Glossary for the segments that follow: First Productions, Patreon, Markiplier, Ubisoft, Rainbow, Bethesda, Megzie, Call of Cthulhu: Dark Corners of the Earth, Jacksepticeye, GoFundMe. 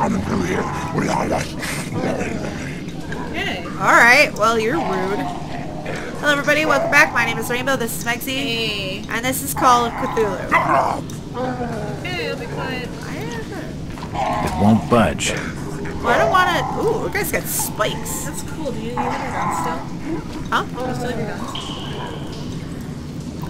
coming through here without us. Okay. Alright, well, you're rude. Hello, everybody. Welcome back. My name is Rainbow. This is Megzie. Hey. And this is Call of Cthulhu. Okay, it'll be quiet. It won't budge. Well, I don't want to... Ooh, you guys got spikes. That's cool. Do you have your guns still? Huh? Do you still have your guns?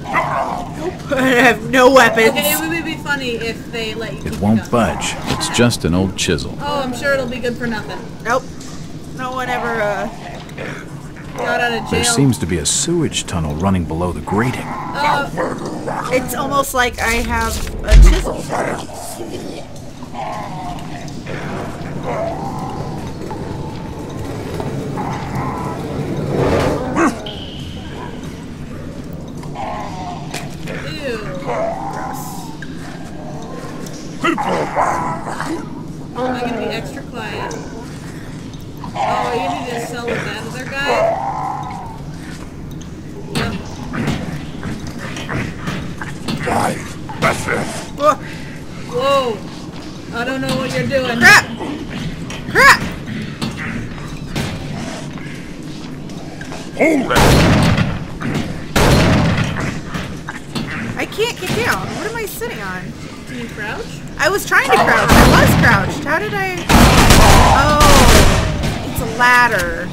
Nope. I have no weapons. Okay, it would be funny if they let you. It won't budge. It's just an old chisel. Oh, I'm sure it'll be good for nothing. Nope. No one ever got out of jail. There seems to be a sewage tunnel running below the grating. It's almost like I have a chisel. Am I going to be extra quiet? Oh, you need to sell with that other guy? Yep. That's it. Whoa. Whoa. I don't know what you're doing. Crap! Crap! I can't get down. What am I sitting on? Can you crouch? I was trying to crouch. I was crouched. How did I... Oh. It's a ladder.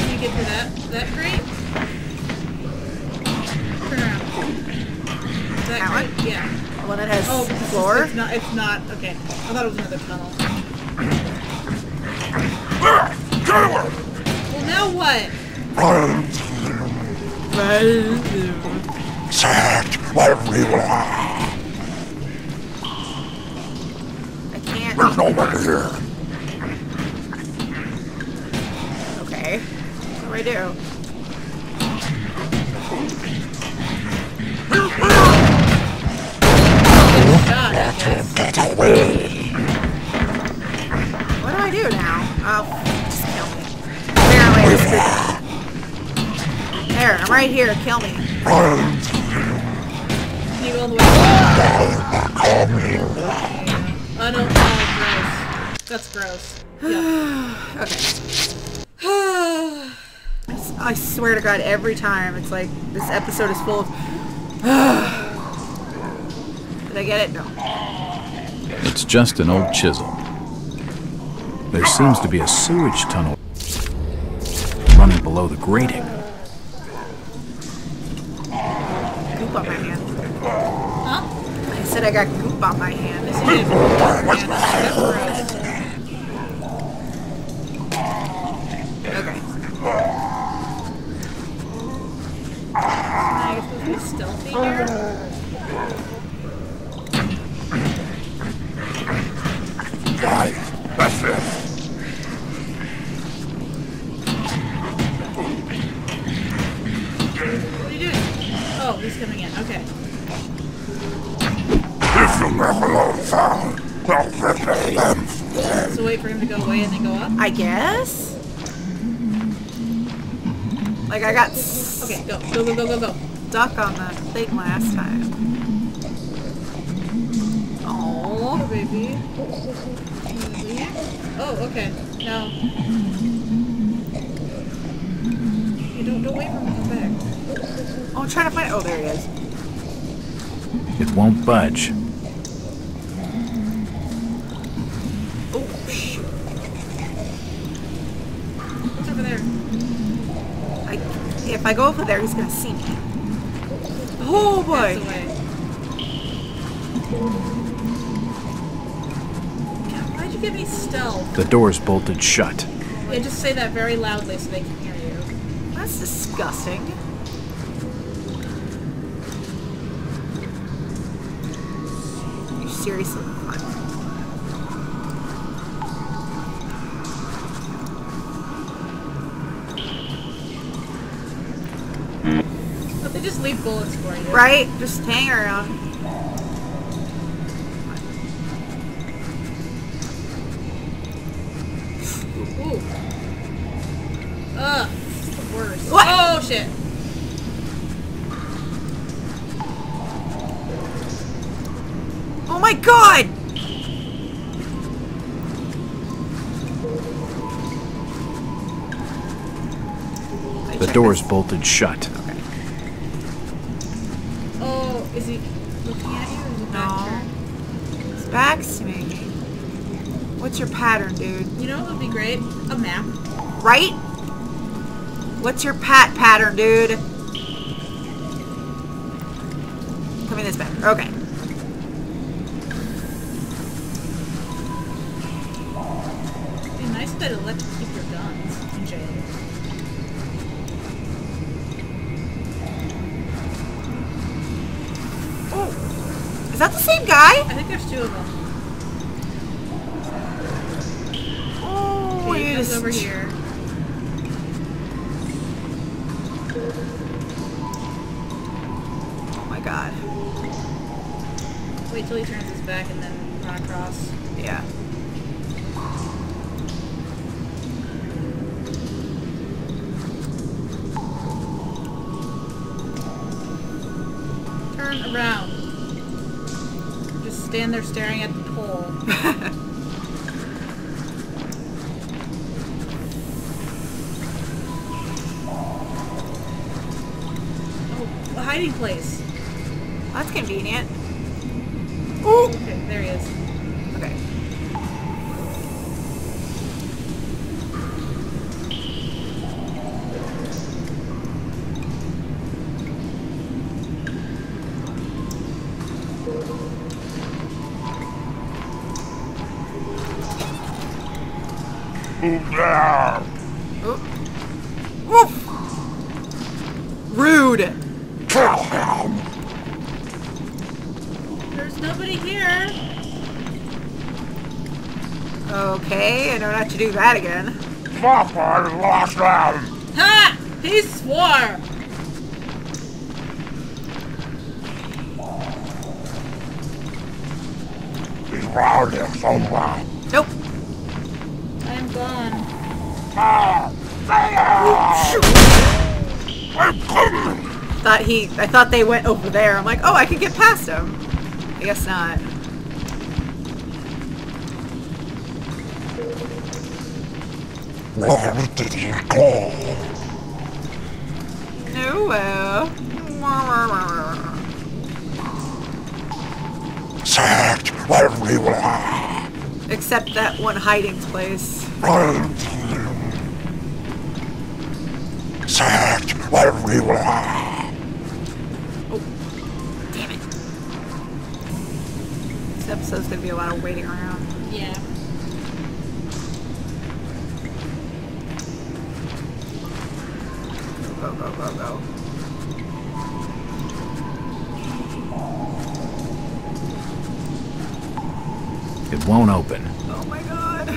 Can you get to that crate? Turn around. Is that one? Crate? Yeah. The one that has floor? It's not. Okay. I thought it was another tunnel. Well, now what? I can't. There's nobody here. Okay. What do I do? Get away. What do I do now? Oh, just kill me. Apparently. There, I'm right here. Kill me. Can you go all the way back? Oh no, oh, gross. That's gross. Yeah. Okay. I swear to God, every time it's like this episode is full of. Did I get it? No. It's just an old chisel. There seems to be a sewage tunnel running below the grating. On my hand. Huh? I said I got goop on my hand. I said okay. Now you're supposed to be stealthy here? Die. That's it. What are you doing? Oh, he's coming in. Okay. So wait for him to go away and then go up? I guess? Like I got... Okay, go. Go, go, go, go, go. Duck on the thing last time. Oh, baby. Oh, okay. No. Hey, don't wait for him to come back. Oh, I'm trying to find... Oh, there he is. It won't budge. Oh, shoot. What's over there? If I go over there, he's going to see me. Oh, boy. God, why'd you give me stealth? The door's bolted shut. Yeah, just say that very loudly so they can hear you. That's disgusting. Seriously. But they just leave bullets for you. Right? Just hang around. Ooh. Ugh. It's the worst. What? Oh, shit. my god! The door's bolted shut. Okay. Oh, is he looking at you or is it back to me? It's back to me. What's your pattern, dude? You know what would be great? A map. Right? What's your pattern, dude? Come in this back. Okay. It'd be nice that it lets you keep your guns in jail. Oh. Is that the same guy? I think there's two of them. Oh, okay, he's over here. God. Wait till he turns his back and then run across. Yeah. Turn around. Just stand there staring at the pole. Oh, a hiding place. That's convenient. Ooh. Okay, there he is. Okay. Ooh. Oof. Rude. Nobody here. Okay, I don't have to do that again. Papa lost them. Ha! He swore. He's around here somewhere. Nope. I'm gone. I'm coming. I thought they went over there. I'm like, oh, I could get past them. I guess not. Where did you go? Nowhere. Search everywhere. Except that one hiding place. Search everywhere. Episode's gonna be a lot of waiting around. Yeah. Go, go, go, go. It won't open. Oh my god.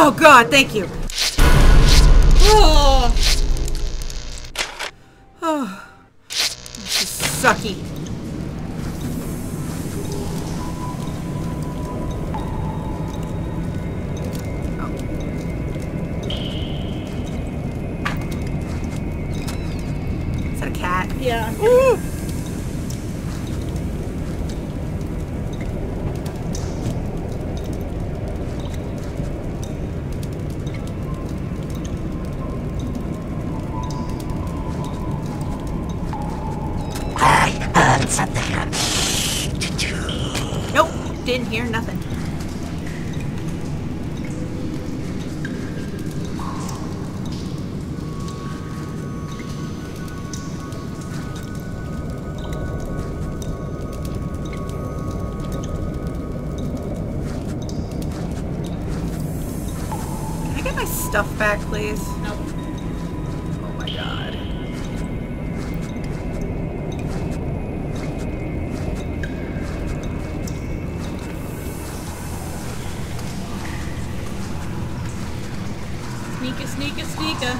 Oh god, thank you. Oh, oh. This is sucky. Oh. Is that a cat? Yeah. Ooh. Didn't hear nothing. Can I get my stuff back, please? Nope. Oh my god. Sneaker, sneaker.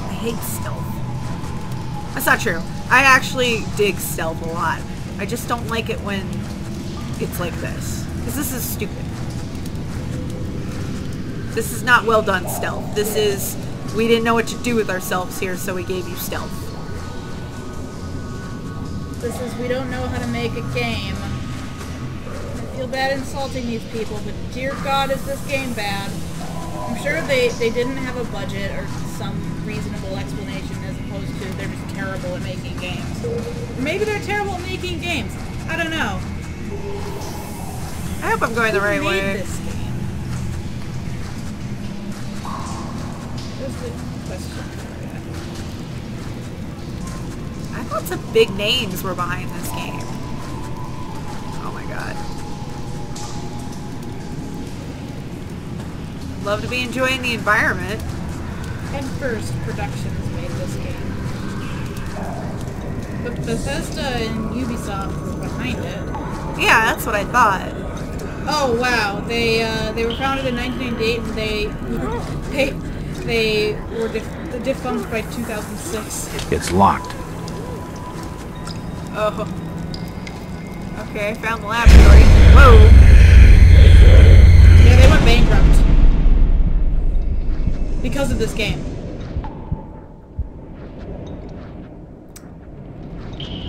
I hate stealth. That's not true. I actually dig stealth a lot. I just don't like it when it's like this. Because this is stupid. This is not well done stealth. This is, we didn't know what to do with ourselves here, so we gave you stealth. This is, we don't know how to make a game. I feel bad insulting these people, but dear God, is this game bad. I'm sure they didn't have a budget or some reasonable explanation as opposed to they're just terrible at making games. Or maybe they're terrible at making games. I don't know. I hope I'm going the right way. Who made this game? I thought some big names were behind this game. Oh my god. Love to be enjoying the environment. And First Productions made this game. But Bethesda and Ubisoft were behind it. Yeah, that's what I thought. Oh wow, they were founded in 1998 and they were defunct by 2006. It's locked. Oh. Okay, I found the laboratory. Whoa! Yeah, they went bankrupt. Because of this game.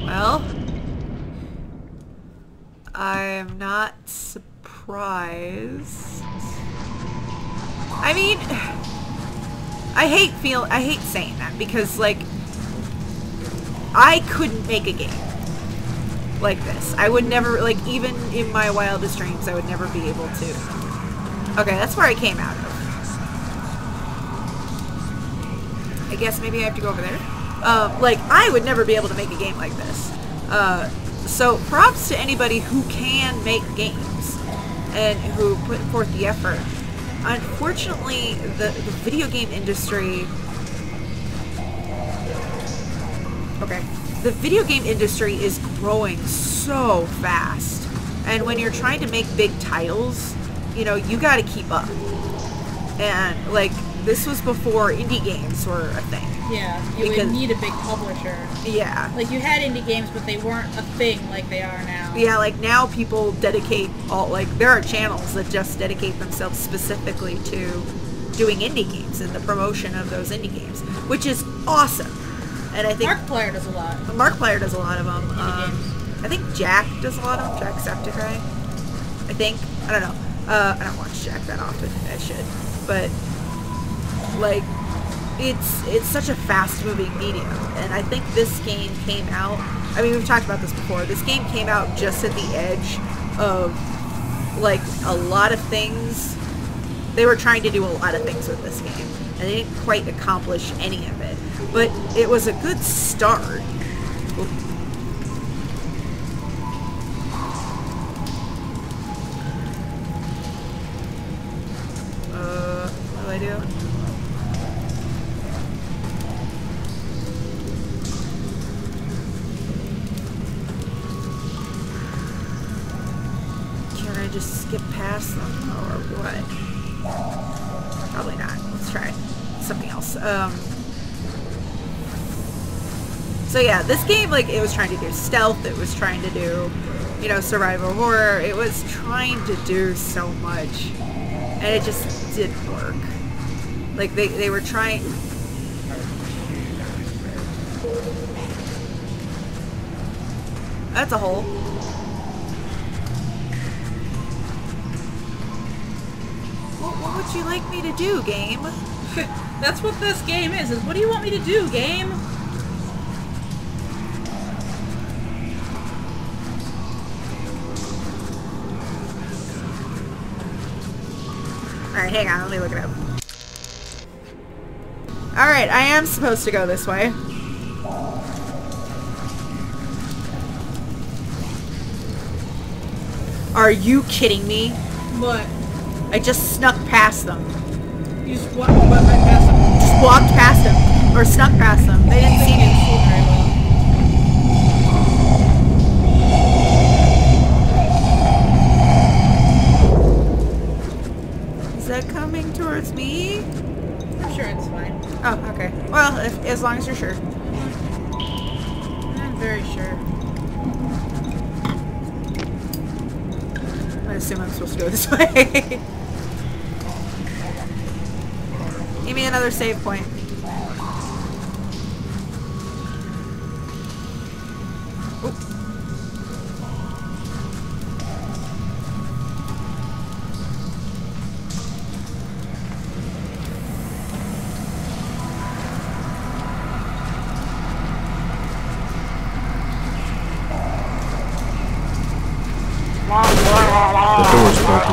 Well... I'm not surprised. I mean... I hate saying that because, like, I couldn't make a game like this. I would never, like, even in my wildest dreams, I would never be able to. Okay, that's where I came out of. I guess maybe I have to go over there. Like, I would never be able to make a game like this. So props to anybody who can make games and who put forth the effort. Unfortunately, the video game industry... Okay. The video game industry is growing so fast. And when you're trying to make big titles, you know, you gotta keep up. And, like, this was before indie games were a thing. Yeah, you would need a big publisher. Yeah. Like, you had indie games, but they weren't a thing like they are now. Yeah, like, now people dedicate all... Like, there are channels that just dedicate themselves specifically to doing indie games and the promotion of those indie games, which is awesome. And I think... Markiplier does a lot. Markiplier does a lot of them. I think Jack does a lot of them. Jacksepticeye. I think. I don't know. I don't watch Jack that often. I should. But, like... It's such a fast-moving medium, and I think this game came out, I mean, we've talked about this before, this game came out just at the edge of, like, a lot of things. They were trying to do a lot of things with this game, and they didn't quite accomplish any of it, but it was a good start. Oop. What do I do? Just skip past them or what? Probably not. Let's try something else. So yeah, this game, like, it was trying to do stealth, it was trying to do, you know, survival horror, it was trying to do so much, and it just didn't work. Like, they were trying... That's a hole. What would you like me to do, game? That's what this game is what do you want me to do, game? Alright, hang on, let me look it up. Alright, I am supposed to go this way. Are you kidding me? What? I just snuck past them. You just walked past them? Just walked past them. Or snuck past them. They didn't see me. Is that coming towards me? I'm sure it's fine. Oh, okay. Well, as long as you're sure. I'm very sure. I assume I'm supposed to go this way. Give me another save point.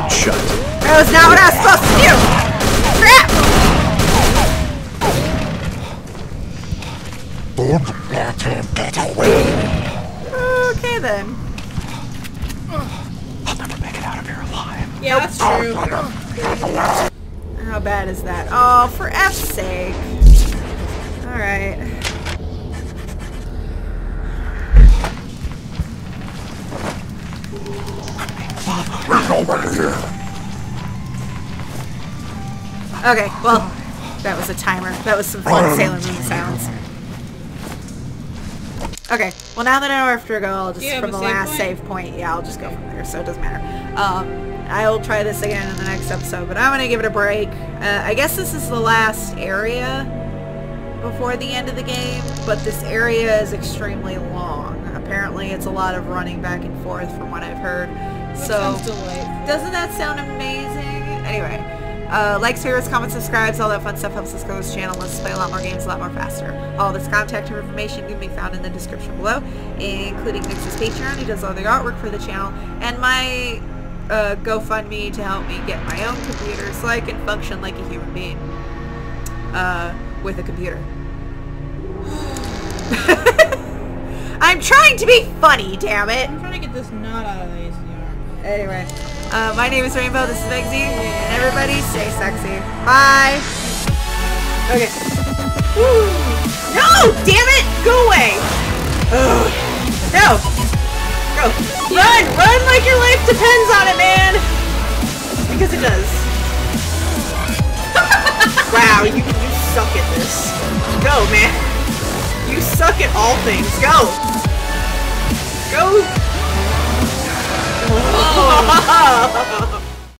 Shut. That was not what I was supposed to do! Crap! Okay then. I'll never make it out of here alive. Yeah, that's true. How bad is that? Oh, for F's sake. Alright. There's nobody here. Okay, well, that was a timer. That was some fun Sailor Moon sounds. Okay, well now that I know where to go, I'll just, from the last save point, yeah, I'll just go from there, so it doesn't matter. I'll try this again in the next episode, but I'm going to give it a break. I guess this is the last area before the end of the game, but this area is extremely long. Apparently it's a lot of running back and forth from what I've heard. So, doesn't that sound amazing? Anyway, likes, favorites, comments, subscribes, all that fun stuff helps us grow this channel. Let's play a lot more games, a lot more faster. All this contact information can be found in the description below, including Mix's Patreon, who does all the artwork for the channel, and my GoFundMe to help me get my own computer so I can function like a human being with a computer. I'm trying to be funny, damn it! I'm trying to get this knot out of these. Anyway, my name is Rainbow, this is Megzie, and everybody stay sexy. Bye! Okay. Woo. No! Damn it! Go away! Ugh. No! Go. Run! Run like your life depends on it, man! Because it does. Wow, you suck at this. Go, man. You suck at all things. Go! Go! Oh.